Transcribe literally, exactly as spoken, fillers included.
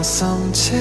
mausamçı.